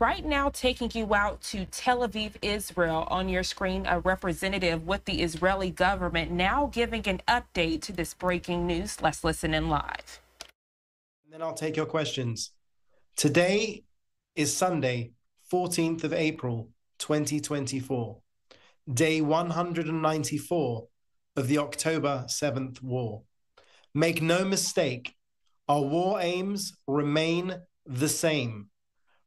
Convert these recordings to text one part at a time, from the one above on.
right now taking you out to Tel Aviv, Israel. On your screen, a representative with the Israeli government now giving an update to this breaking news. Let's listen in live. And then I'll take your questions. Today is Sunday, 14th of April, 2024, day 194 of the October 7th war. Make no mistake, our war aims remain the same.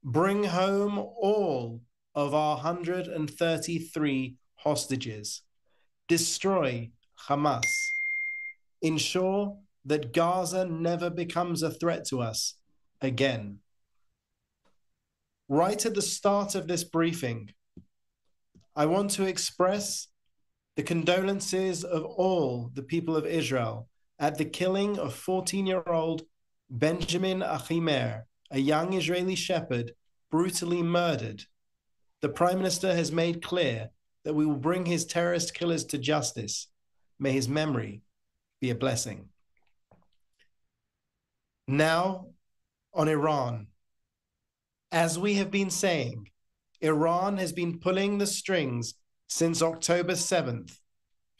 Bring home all of our 133 hostages. Destroy Hamas. Ensure that Gaza never becomes a threat to us again. Right at the start of this briefing, I want to express the condolences of all the people of Israel at the killing of 14-year-old Benjamin Ahimer, a young Israeli shepherd brutally murdered. The Prime Minister has made clear that we will bring his terrorist killers to justice. May his memory be a blessing. Now, on Iran. As we have been saying, Iran has been pulling the strings since October 7th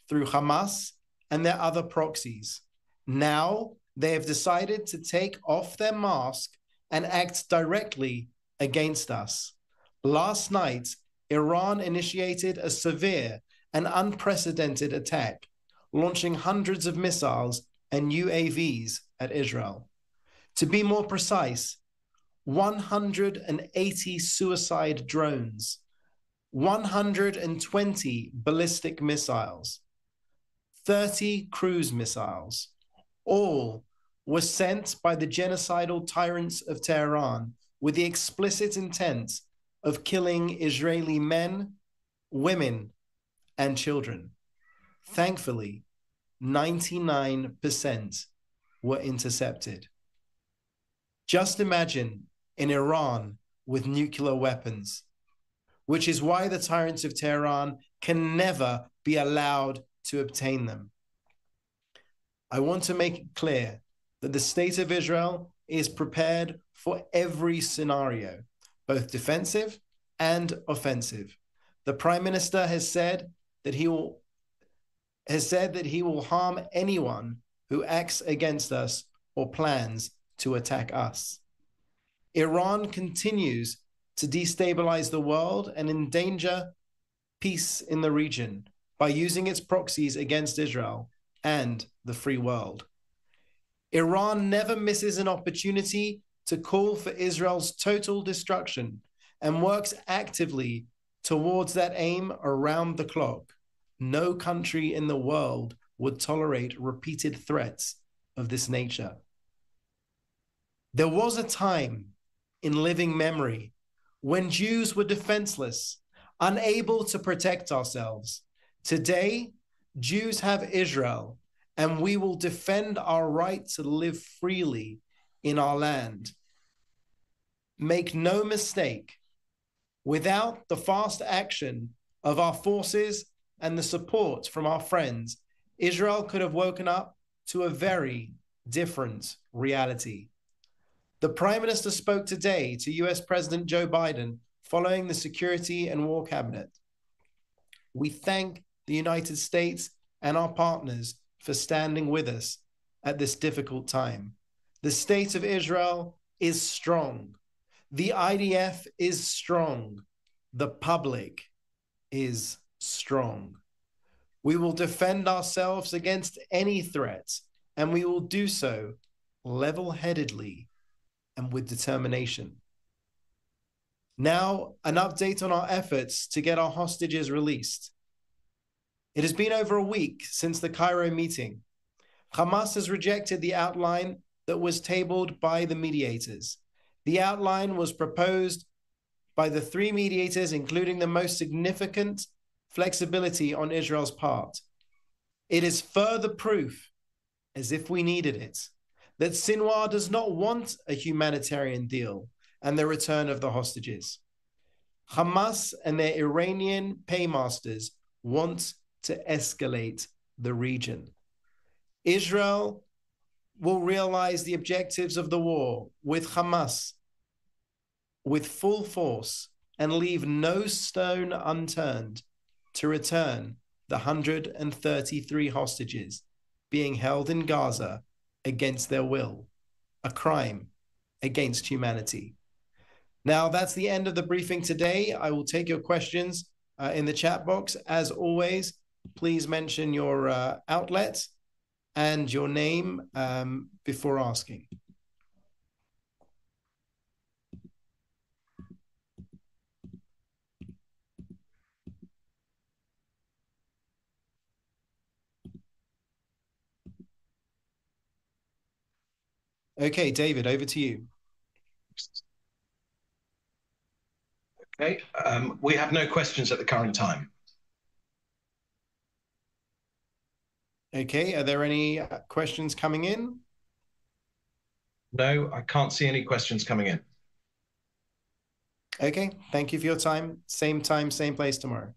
through Hamas and their other proxies. Now they have decided to take off their mask and act directly against us. Last night, Iran initiated a severe and unprecedented attack, launching hundreds of missiles and UAVs at Israel. To be more precise, 180 suicide drones, 120 ballistic missiles, 30 cruise missiles, all were sent by the genocidal tyrants of Tehran with the explicit intent of killing Israeli men, women, and children. Thankfully, 99% were intercepted. Just imagine in Iran with nuclear weapons, which is why the tyrants of Tehran can never be allowed to obtain them. I want to make it clear that the state of Israel is prepared for every scenario, both defensive and offensive. The Prime Minister has said that he will harm anyone who acts against us or plans to attack us. Iran continues to destabilize the world and endanger peace in the region by using its proxies against Israel and the free world. Iran never misses an opportunity to call for Israel's total destruction and works actively towards that aim around the clock. No country in the world would tolerate repeated threats of this nature. There was a time in living memory when Jews were defenseless, unable to protect ourselves. Today, Jews have Israel, and we will defend our right to live freely in our land. Make no mistake, without the fast action of our forces and the support from our friends, Israel could have woken up to a very different reality. The Prime Minister spoke today to US President Joe Biden following the Security and War Cabinet. We thank the United States and our partners for standing with us at this difficult time. The state of Israel is strong. The IDF is strong. The public is strong. We will defend ourselves against any threat, and we will do so level-headedly and with determination. Now, an update on our efforts to get our hostages released. It has been over a week since the Cairo meeting. Hamas has rejected the outline that was tabled by the mediators. The outline was proposed by the three mediators, including the most significant flexibility on Israel's part. It is further proof, as if we needed it, that Sinwar does not want a humanitarian deal and the return of the hostages. Hamas and their Iranian paymasters want to escalate the region. Israel will realize the objectives of the war with Hamas with full force and leave no stone unturned to return the 133 hostages being held in Gaza against their will, a crime against humanity. Now, that's the end of the briefing today. I will take your questions in the chat box. As always, please mention your outlet and your name before asking. Okay, David, over to you. Okay, we have no questions at the current time. Okay, are there any questions coming in? No, I can't see any questions coming in. Okay, thank you for your time. Same time, same place tomorrow.